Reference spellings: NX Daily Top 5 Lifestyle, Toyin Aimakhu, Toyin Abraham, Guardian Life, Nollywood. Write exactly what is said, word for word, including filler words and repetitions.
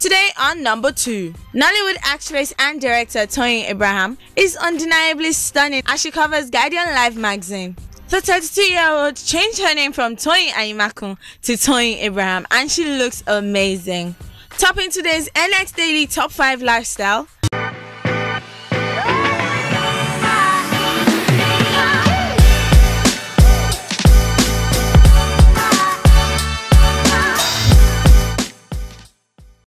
Today on number two, Nollywood actress and director Toyin Abraham is undeniably stunning as she covers Guardian Life magazine. The thirty-two-year-old changed her name from Toyin Aimakhu to Toyin Abraham, and she looks amazing. Topping today's N X Daily Top five Lifestyle,